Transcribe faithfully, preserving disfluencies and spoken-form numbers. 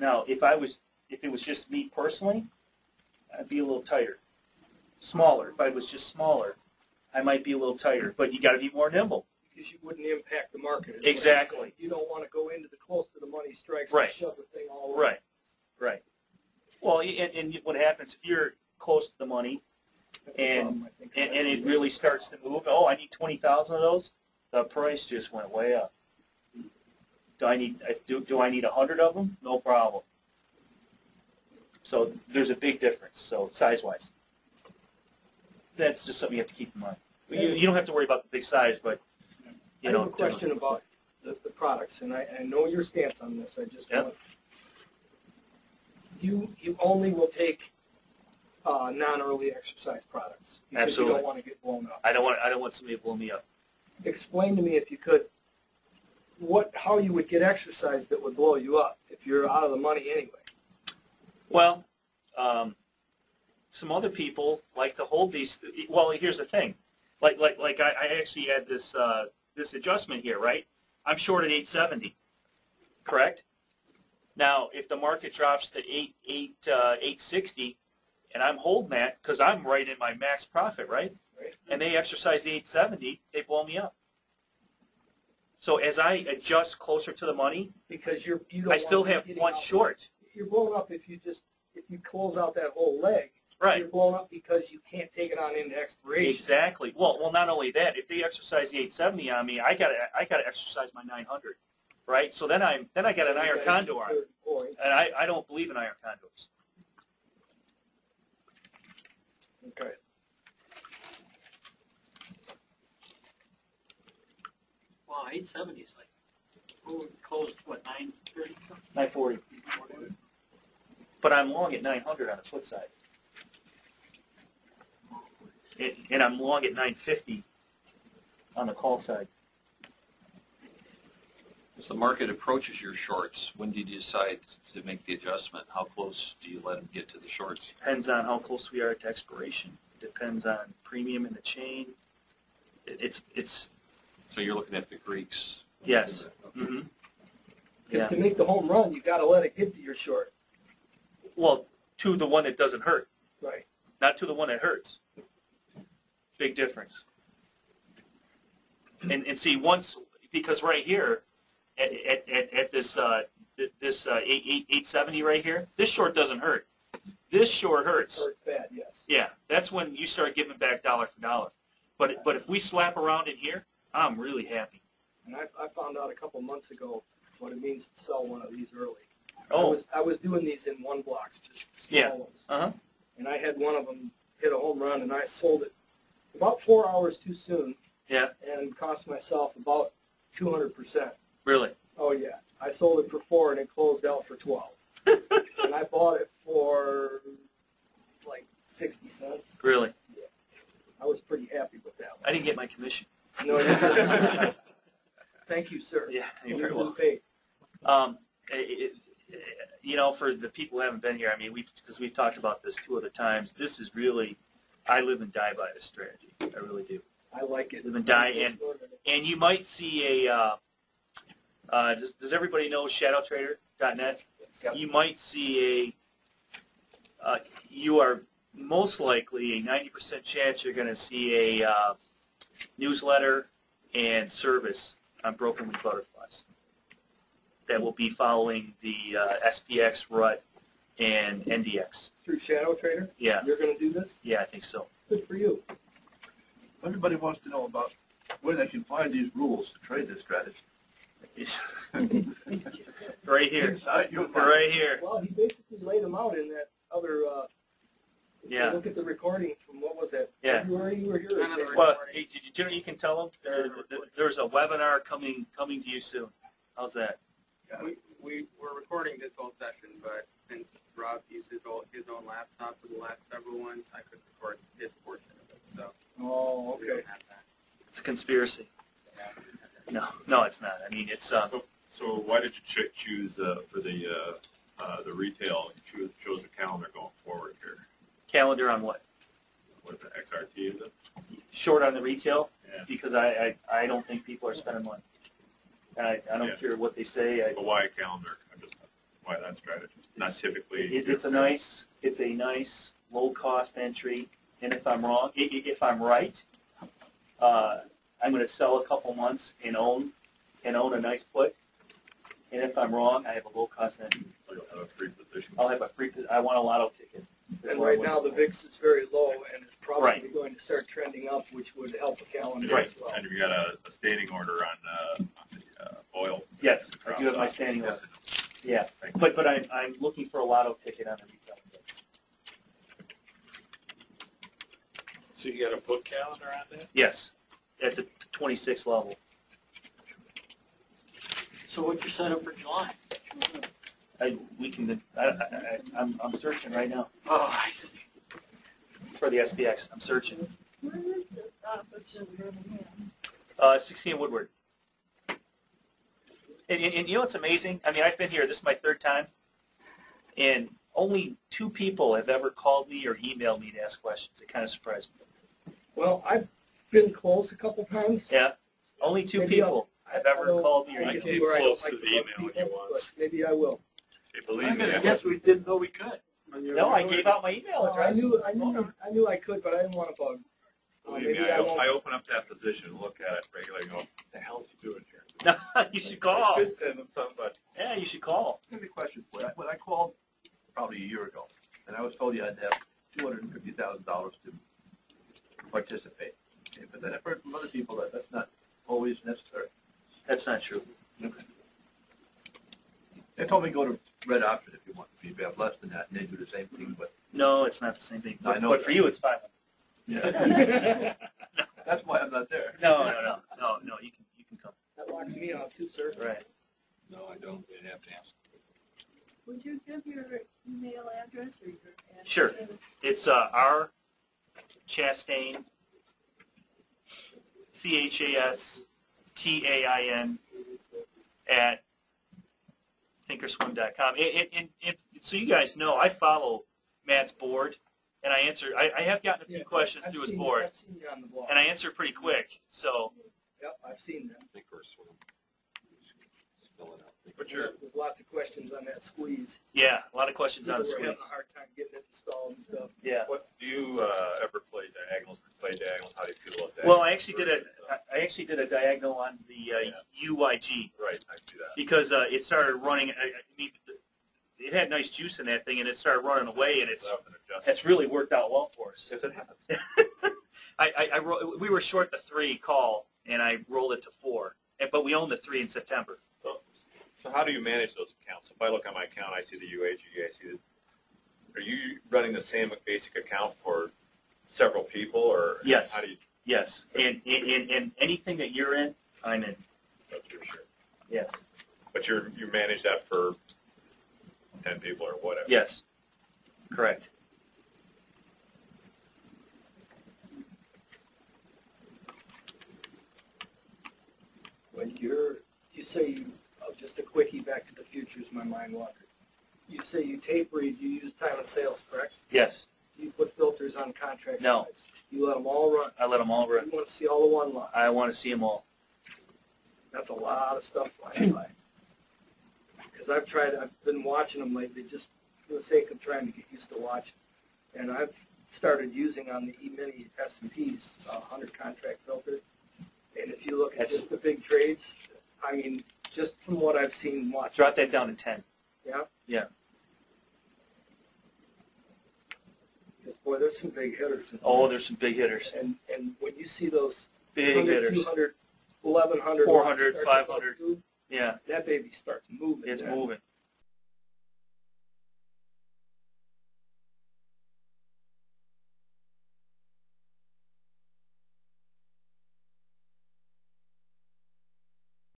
Now, if I was, if it was just me personally, I'd be a little tighter. Smaller. If I was just smaller, I might be a little tighter. But you got to be more nimble. Because you wouldn't impact the market. Exactly. You don't want to go into the close to the money strikes and shove the thing all over. Right. Right. Well, and, and what happens if you're close to the money, and and, and it really starts to move? Oh, I need twenty thousand of those. The price just went way up. Do I need do do I need a hundred of them? No problem. So there's a big difference. So size wise, that's just something you have to keep in mind. You, you don't have to worry about the big size, but you know. I have a question about the, the products, and I, I know your stance on this. I just yep. want you you only will take uh, non-early exercise products because Absolutely. you don't want to get blown up. I don't want I don't want somebody to blow me up. Explain to me, if you could, what how you would get exercise that would blow you up if you're out of the money anyway. Well, um, some other people like to hold these. Th well, here's the thing, like like like I, I actually had this uh, this adjustment here, right? I'm short at eight seventy, correct? Now, if the market drops to eight eight uh, eight sixty, and I'm holding that because I'm right in my max profit, right? Right. And they exercise eight seventy, they blow me up. So as I adjust closer to the money, because you're, you don't I still have one out. short. You're blown up if you just if you close out that whole leg. Right. You're blown up because you can't take it on into expiration. Exactly. Well, well, not only that, if they exercise the eight seventy on me, I got I got to exercise my nine hundred, right? So then I then I got an iron condor on, and I I don't believe in iron condors. Okay. Wow, eight seventy is like, oh, closed, what, nine thirty something? nine forty. But I'm long at nine hundred on the put side. And, and I'm long at nine fifty on the call side. As the market approaches your shorts, when do you decide to make the adjustment? How close do you let them get to the shorts? Depends on how close we are to expiration. Depends on premium in the chain. It, it's it's... So you're looking at the Greeks. Yes. Mm-hmm. Because yeah. to make the home run, you got to let it get to your short. Well, to the one that doesn't hurt. Right. Not to the one that hurts. Big difference. And and see, once, because right here, at at at this uh, this uh, eight eight eight seventy right here, this short doesn't hurt. This short hurts. It hurts bad. Yes. Yeah. That's when you start giving back dollar for dollar. But but if we slap around in here, I'm really happy. And I, I found out a couple months ago what it means to sell one of these early. Oh. I was, I was doing these in one blocks, just small yeah. ones. Uh-huh. And I had one of them hit a home run, and I sold it about four hours too soon. Yeah. And cost myself about two hundred percent. Really? Oh, yeah. I sold it for four, and it closed out for twelve. And I bought it for like sixty cents. Really? Yeah. I was pretty happy with that one. I didn't get my commission. No, no. Thank you, sir. Yeah, you're very welcome. Um, it, it, you know, for the people who haven't been here, I mean, we because we've talked about this two other times. This is really, I live and die by this strategy. I really do. I like it. Live and die, and and you might see a. Uh, uh, does, does everybody know shadow trader dot net? You might see a. Uh, you are most likely a ninety percent chance you're going to see a. Uh, newsletter and service on Broken Wing Butterflies that will be following the uh, S P X, R U T, and N D X. Through Shadow Trader? Yeah. You're going to do this? Yeah, I think so. Good for you. Everybody wants to know about where they can find these rules to trade this strategy. Right here. Right here. Well, he basically laid them out in that other... Uh, Yeah. Look at the recording from what was that? Yeah. February you were here. Well, hey, you know you can tell them there, there, there's a webinar coming coming to you soon. How's that? Yeah. We we were recording this whole session, but since Rob used his old, his own laptop for the last several ones, I could record his portion of it. So. Oh, okay. We don't have that. It's a conspiracy. Yeah. No, no, it's not. I mean, it's. Uh, so, so why did you ch choose uh, for the uh, uh, the retail? You chose chose the calendar going forward here. Calendar on what? What is the X R T, is it? Short on the retail, yeah. Because I, I, I don't think people are spending money. I, I don't yeah. care what they say. I, but why a calendar? I just, by that strategy. It's not typically. It, it's a nice, it's a nice low cost entry. And if I'm wrong, if I'm right, uh, I'm going to sell a couple months and own and own a nice put. And if I'm wrong, I have a low cost entry. So you'll have a free position. I'll have a free. I want a lotto ticket. And right now the V I X is very low, and it's probably right. going to start trending up, which would help the calendar right. as well. And you got a, a standing order on, uh, on the uh, oil. Yes, I do have my standing order. Yeah, but but I'm I'm looking for a lotto ticket on the retail V I X. So you got a put calendar on that? Yes, at the twenty-six level. So what's your setup for July? I, we can. I, I, I'm, I'm searching right now. Oh, I see. For the S P X, I'm searching. Where is this option from? Uh, sixteen Woodward. And, and, and you know what's amazing? I mean, I've been here. This is my third time, and only two people have ever called me or emailed me to ask questions. It kind of surprised me. Well, I've been close a couple times. Yeah, only two maybe people I'll, I've ever I'll, called me or emailed me. Close to the email if you want. Maybe I will. I guess yes, we didn't know we could. No, I gave out my email address. Oh, I knew, I knew, oh. I knew I could, but I didn't want to bug. Uh, Believe me, I, I, I open up that position, look at it regularly, and go, "What the hell is you doing here?" No, you should call. You should send them somebody. Yeah, you should call. Here's the question: when I, when I called probably a year ago, and I was told you I'd have two hundred and fifty thousand dollars to participate, okay, but then I've heard from other people that that's not always necessary. That's not true. Okay. They told me go to Red Option if you want. If you have less than that, and they do the same thing. But no, it's not the same thing. No, I know but for you, it's five hundred. Yeah. That's why I'm not there. No, no, no, no, no. You can, you can come. That locks me out too, sir. Right. No, I don't. You'd have to ask. Would you give your email address or your address? Sure. It's uh, R. Chastain. C H A S T A I N at Thinkorswim dot com. And, and, and so you guys know, I follow Matt's board, and I answer. I, I have gotten a few yeah, questions I've through his board, you, I've seen you on the blog. And I answer pretty quick. So, yep, I've seen that. Thinkorswim. But sure, there's lots of questions on that squeeze. Yeah, a lot of questions People on the squeeze. Having a hard time getting it installed and stuff. Yeah. What do you uh, ever play diagonals? Play diagonals? How do you feel about that? Well, I actually did a. I actually did a diagonal on the uh, yeah. U I G. Right, I see that. Because uh, it started running. I, I mean, it had nice juice in that thing, and it started running away, and it's that's really worked out well for us. Yes, it has. I, I, I ro we were short the three call, and I rolled it to four, and, but we owned the three in September. So how do you manage those accounts? If I look on my account, I see the U I G, I see the, are you running the same basic account for several people? Or yes. How do you, yes. And, and, and anything that you're in, I'm in. That's for sure. Yes. But you're, you manage that for ten people or whatever? Yes. Correct. When you're, you say you, just a quickie back to the futures, my mind wandered. You say you tape read, you use time of sales, correct? Yes. You put filters on contract no. size. You let them all run. I let them all run. You want to see all the one line. I want to see them all. That's a lot of stuff flying by. Because I've tried, I've been watching them lately just for the sake of trying to get used to watching. And I've started using on the E-mini S and P's uh, one hundred contract filter. And if you look at That's, just the big trades, I mean, just from what I've seen, watch. Drop that down to ten. Yeah? Yeah. Because, boy, there's some big hitters. In oh, there. there's some big hitters. And and when you see those big hitters, two hundred, eleven hundred, four hundred, five hundred, yeah. That baby starts moving. It's then. moving.